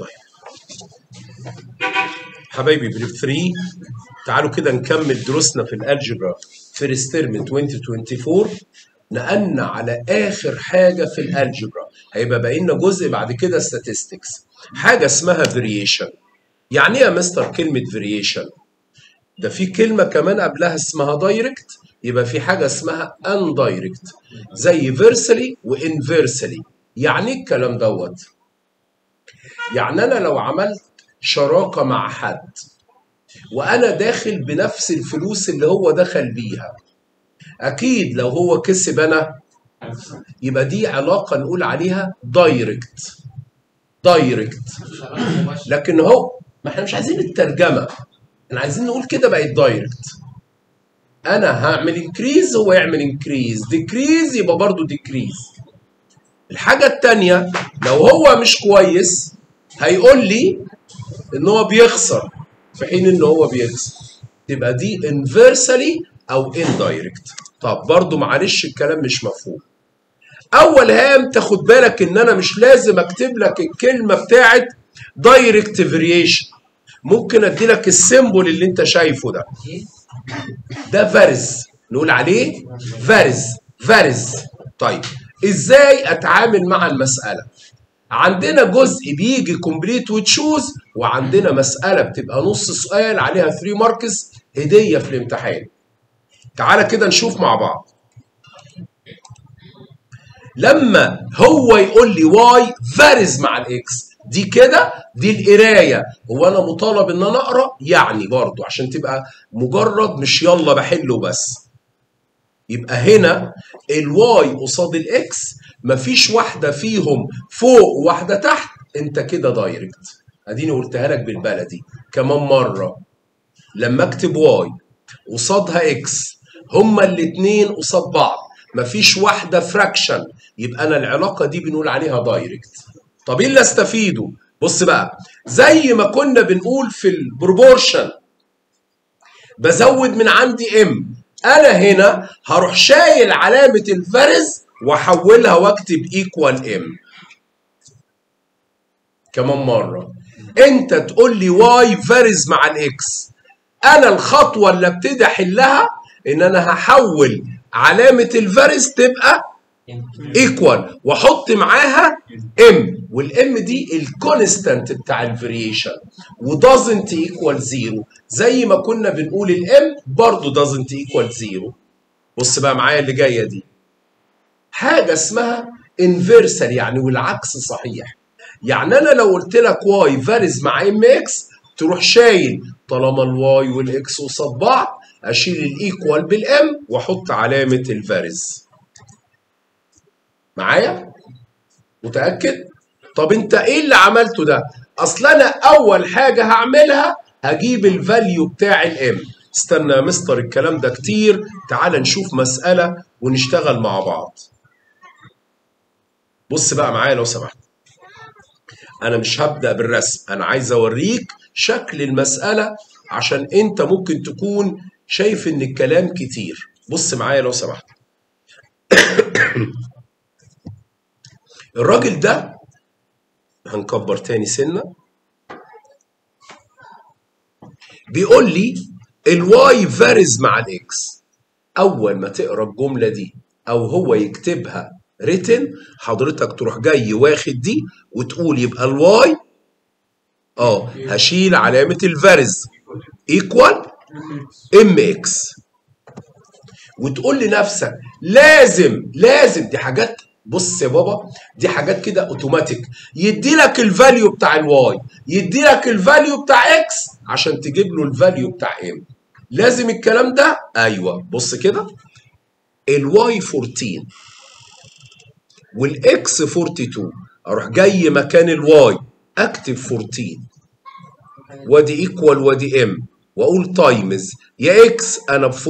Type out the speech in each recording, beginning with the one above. طيب حبايبي بريف 3، تعالوا كده نكمل دروسنا في الالجبرا فيرست ترم 2024. نقلنا على اخر حاجه في الالجبرا، هيبقى باقي لنا جزء بعد كده statistics، حاجه اسمها فاريشن. يعني ايه يا مستر كلمه فاريشن؟ ده في كلمه كمان قبلها اسمها دايركت، يبقى في حاجه اسمها اندايركت زي فيرسلي وانفيرسلي. يعني ايه الكلام دوت؟ يعني انا لو عملت شراكه مع حد وانا داخل بنفس الفلوس اللي هو دخل بيها، اكيد لو هو كسب انا، يبقى دي علاقه نقول عليها دايركت. لكن هو ما احنا مش عايزين الترجمه، احنا عايزين نقول كده بقت دايركت. انا هعمل انكريز، هو يعمل انكريز، ديكريز يبقى برضو ديكريز. الحاجه الثانيه لو هو مش كويس هيقول لي ان هو بيخسر في حين ان هو بيكسب، تبقى دي انفيرسالي او اندايركت. طب برضو معلش الكلام مش مفهوم. اول هام تاخد بالك ان انا مش لازم اكتب لك الكلمه بتاعت دايركت فاريشن، ممكن ادي لك السيمبول اللي انت شايفه ده، ده فارز، نقول عليه فارز. طيب ازاي اتعامل مع المساله؟ عندنا جزء بيجي كومبليت وتشوز، وعندنا مساله بتبقى نص سؤال عليها 3 ماركس هديه في الامتحان. تعالى كده نشوف مع بعض. لما هو يقول لي واي فارز مع الاكس، دي كده دي القرايه، هو انا مطالب ان انا اقرا يعني برضو عشان تبقى مجرد مش يلا بحله بس. يبقى هنا الواي قصاد الاكس مفيش واحده فيهم فوق وواحده تحت، انت كده دايركت. اديني قلتها لك بالبلدي كمان مره، لما اكتب واي قصادها اكس هما الاثنين قصاد بعض مفيش واحده فراكشن، يبقى انا العلاقه دي بنقول عليها دايركت. طب ايه اللي استفيده؟ بص بقى، زي ما كنا بنقول في البروبورشن بزود من عندي ام، انا هنا هروح شايل علامه الفارز واحولها واكتب ايكوال ام. كمان مره، انت تقول لي واي فارز مع الاكس، انا الخطوه اللي ابتدي احلها ان انا هحول علامه الفارز تبقى ايكوال واحط معاها ام، والام دي الكونستانت بتاع الفاريشن، ودازنت ايكوال زيرو زي ما كنا بنقول الام برضه دازنت ايكوال زيرو. بص بقى معايا اللي جايه دي، حاجه اسمها انفيرسال يعني والعكس صحيح. يعني انا لو قلت لك واي فارز مع ام اكس، تروح شايل طالما الواي والاكس قصاد بعض اشيل الايكوال بالام واحط علامه الفارز. معايا؟ متاكد؟ طب انت ايه اللي عملته ده؟ اصل انا اول حاجه هعملها هجيب الفاليو بتاع الام. استنى يا مستر الكلام ده كتير، تعال نشوف مساله ونشتغل مع بعض. بص بقى معايا لو سمحت، انا مش هبدا بالرسم، انا عايز اوريك شكل المساله عشان انت ممكن تكون شايف ان الكلام كتير. بص معايا لو سمحت. الراجل ده هنكبر تاني سنه، بيقول لي الواي فارز مع الاكس. اول ما تقرا الجمله دي او هو يكتبها ريتن، حضرتك تروح جاي واخد دي وتقول يبقى الواي هشيل علامه الفارز ايكوال ام اكس، وتقول لنفسك لازم دي حاجات. بص يا بابا، دي حاجات كده اوتوماتيك، يدي لك الفاليو بتاع الواي، يدي لك الفاليو بتاع اكس عشان تجيب له الفاليو بتاع ام. لازم الكلام ده؟ ايوه. بص كده، الواي 14 والاكس 42، اروح جاي مكان الواي اكتب 14 وادي ايكوال وادي ام، واقول تايمز يا اكس انا ب 42،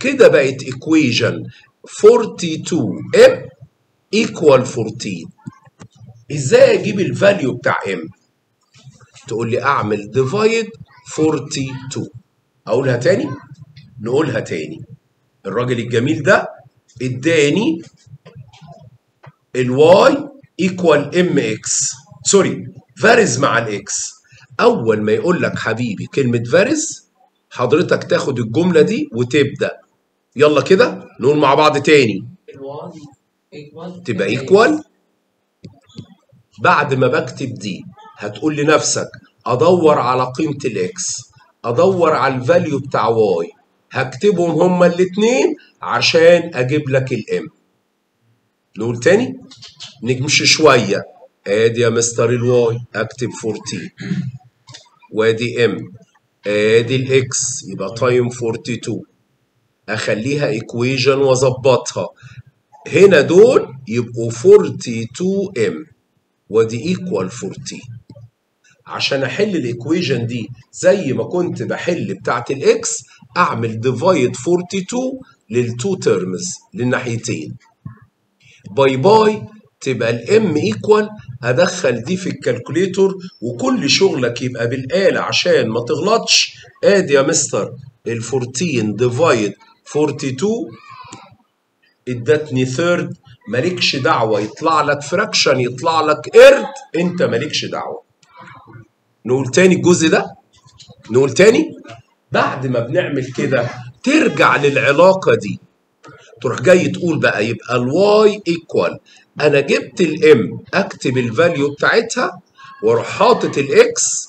كده بقت ايكويجن 42 ام ايكوال 14. ازاي اجيب الفاليو بتاع ام؟ تقول لي اعمل ديفايد 42. اقولها تاني؟ نقولها تاني. الراجل الجميل ده اداني الواي ايكوال ام اكس، سوري فارز مع الاكس. اول ما يقول لك حبيبي كلمه فارز حضرتك تاخد الجمله دي وتبدا. يلا كده نقول مع بعض تاني، تبقى ايكوال. بعد ما بكتب دي هتقول لنفسك ادور على قيمه الاكس، ادور على الفاليو بتاع واي، هكتبهم هما الاثنين عشان اجيب لك الام. نقول تاني نمشي شويه. ادي يا مستر الواي اكتب 14، وادي ام، ادي الاكس، يبقى تايم 42. اخليها ايكويشن واظبطها. هنا دول يبقوا 42 ام، ودي ايكوال 14. عشان احل الايكويشن دي زي ما كنت بحل بتاعه الاكس، اعمل ديفايد 42 للتو تيرمز للناحيتين. باي باي، تبقى الام ايكوال. ادخل دي في الكالكوليتور وكل شغلك يبقى بالاله عشان ما تغلطش. ادي يا مستر ال 14 ديفايد 42 ادتني ثيرد. مالكش دعوه يطلع لك فراكشن يطلع لك قرد، انت مالكش دعوه. نقول تاني الجزء ده، نقول تاني. بعد ما بنعمل كده ترجع للعلاقه دي، تروح جاي تقول بقى يبقى الواي ايكوال، انا جبت الام اكتب الفاليو بتاعتها واروح حاطط الاكس.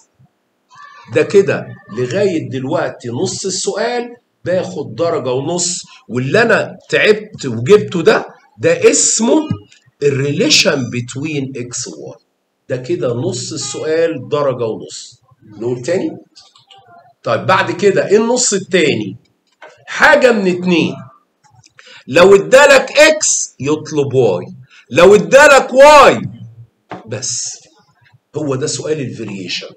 ده كده لغايه دلوقتي نص السؤال، باخد درجه ونص. واللي انا تعبت وجبته ده اسمه الريليشن بتوين اكس وواي. ده كده نص السؤال درجه ونص. نقول تاني. طيب بعد كده ايه النص التاني؟ حاجه من اتنين، لو ادالك اكس يطلب واي، لو ادالك واي بس. هو ده سؤال الفاريشن،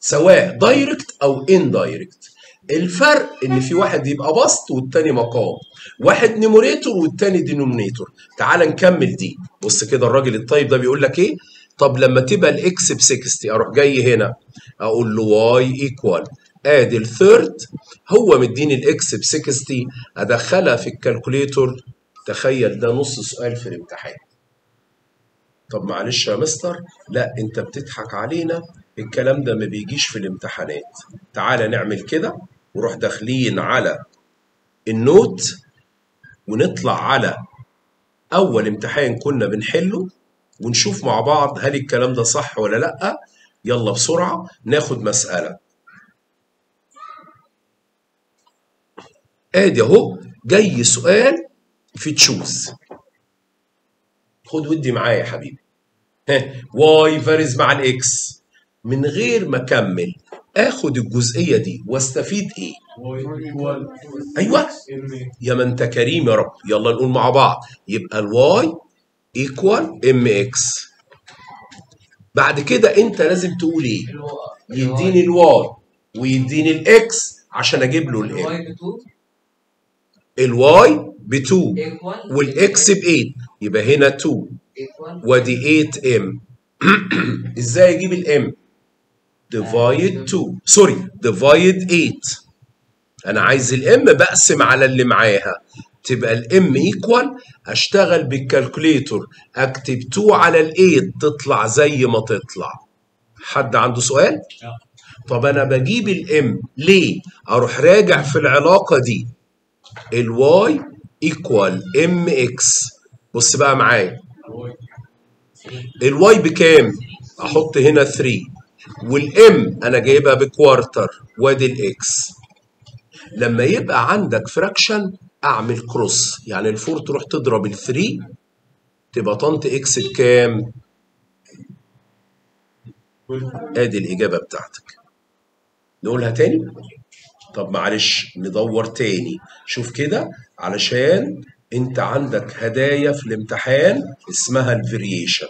سواء دايركت او اندايركت. الفرق ان في واحد يبقى بسط والتاني مقام، واحد نيموريتور والتاني دينومينيتور. تعال نكمل دي. بص كده الراجل الطيب ده بيقول لك ايه؟ طب لما تبقى الاكس ب 60، اروح جاي هنا اقول له واي ايكوال، ادي الثيرد. هو مديني الاكس ب 60، ادخلها في الكالكوليتور. تخيل ده نص سؤال في الامتحان. طب معلش يا مستر، لا انت بتضحك علينا، الكلام ده ما بيجيش في الامتحانات. تعالى نعمل كده ونروح داخلين على النوت ونطلع على اول امتحان كنا بنحله ونشوف مع بعض هل الكلام ده صح ولا لا. يلا بسرعه ناخد مساله. ادي اهو جاي سؤال في تشوز. خد ودي معايا يا حبيبي. واي فارز مع الاكس. من غير ما اكمل اخد الجزئيه دي واستفيد ايه؟ ايوه يا ما انت كريم يا رب. يلا نقول مع بعض يبقى الواي ايكوال ام اكس. بعد كده انت لازم تقول ايه؟ يديني الواي ويديني الاكس عشان اجيب له الام. الواي ب 2 والاكس ب 8، يبقى هنا 2 ودي 8 ام. ازاي اجيب الام؟ ديفايد 2، سوري ديفايد 8. انا عايز الام بقسم على اللي معاها، تبقى الام ايكوال. اشتغل بالكالكوليتور اكتب 2 على ال 8 تطلع زي ما تطلع. حد عنده سؤال؟ طب انا بجيب الام ليه؟ اروح راجع في العلاقه دي، الواي ايكوال ام اكس. بص بقى معايا الواي بكام؟ احط هنا 3، والام انا جايبها بكوارتر، وادي الاكس. لما يبقى عندك فراكشن اعمل كروس، يعني الفور تروح تضرب ال3 تبقى طنط اكس بكام؟ ادي الاجابه بتاعتك. نقولها تاني. طب معلش ندور تاني. شوف كده علشان انت عندك هدايا في الامتحان اسمها الفاريشن.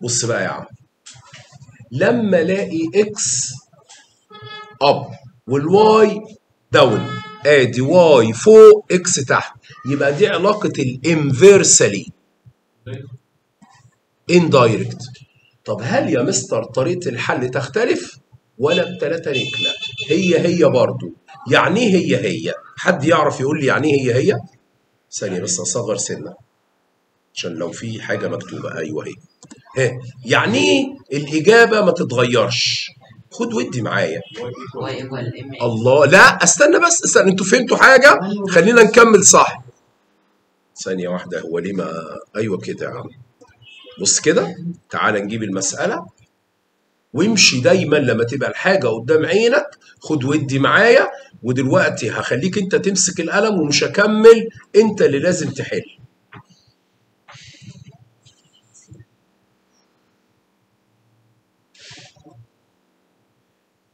بص بقى يا عم، لما الاقي اكس اب والواي داون، ادي واي فوق اكس تحت، يبقى دي علاقه الانفيرسالي اندايركت. طب هل يا مستر طريقه الحل تختلف ولا بتلاتة ركله؟ هي برضو. يعني ايه هي؟ حد يعرف يقول لي يعني ايه هي؟ ثانيه بس اصغر سنه عشان لو في حاجه مكتوبه. ايوه هي. يعني ايه الاجابه ما تتغيرش؟ خد ودي معايا. الله، لا استنى بس، استنى، انتوا فهمتوا حاجه؟ خلينا نكمل صح. ثانيه واحده، هو ليه ما ايوه كده يا عم. بص كده، تعال نجيب المساله وامشي دايما لما تبقى الحاجه قدام عينك، خد ودي معايا. ودلوقتي هخليك انت تمسك القلم ومش هكمل، انت اللي لازم تحل.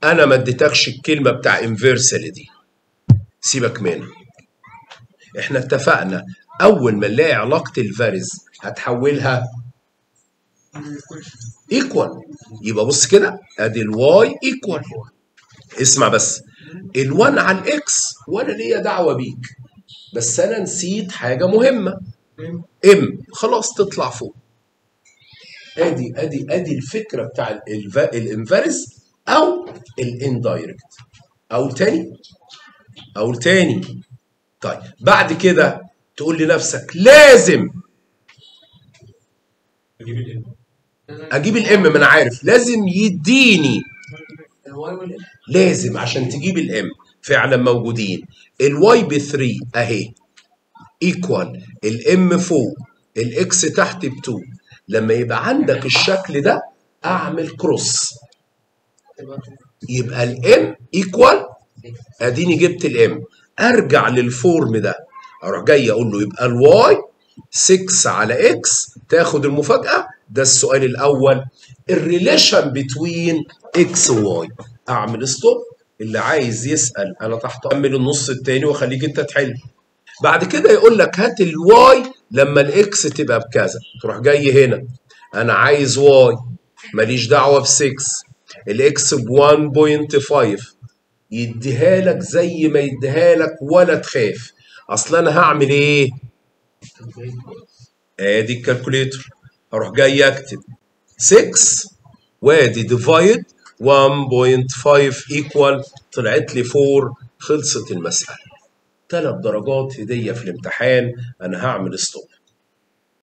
أنا ما اديتكش الكلمة بتاع انفيرسال دي، سيبك منها. إحنا اتفقنا أول ما نلاقي علاقة الفاريز هتحولها إيكوال، يبقى بص كده، أدي الواي إيكوال. اسمع بس، ال1 على الإكس وأنا ليا دعوة بيك، بس أنا نسيت حاجة مهمة، إم خلاص تطلع فوق. أدي الفكرة بتاع الانفيرس أو الاندايركت. أقول تاني. طيب بعد كده تقول لنفسك لازم أجيب الإم، ما أنا عارف، لازم يديني لازم عشان تجيب الإم. فعلا موجودين الواي ب 3 أهي إيكوال، الإم فوق، الإكس تحت ب 2. لما يبقى عندك الشكل ده أعمل كروس، يبقى الام ايكوال، اديني جبت الام. ارجع للفورم ده، اروح جاي اقول له يبقى الواي 6 على اكس. تاخد المفاجاه، ده السؤال الاول، الريليشن بتوين اكس وواي. اعمل ستوب، اللي عايز يسال انا تحت، اكمل النص الثاني واخليك انت تحل. بعد كده يقول لك هات الواي لما الاكس تبقى بكذا، تروح جاي هنا انا عايز واي، ماليش دعوه ب 6، الاكس ب 1.5، يديها لك زي ما يديها لك ولا تخاف. اصل انا هعمل ايه؟ ادي الكالكوليتر، اروح جاي اكتب 6 وادي ديفايد 1.5 ايكوال، طلعت لي 4. خلصت المساله. 3 درجات هديه في الامتحان. انا هعمل ستوب.